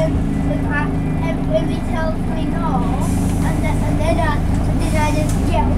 if we tell me no, and then I just get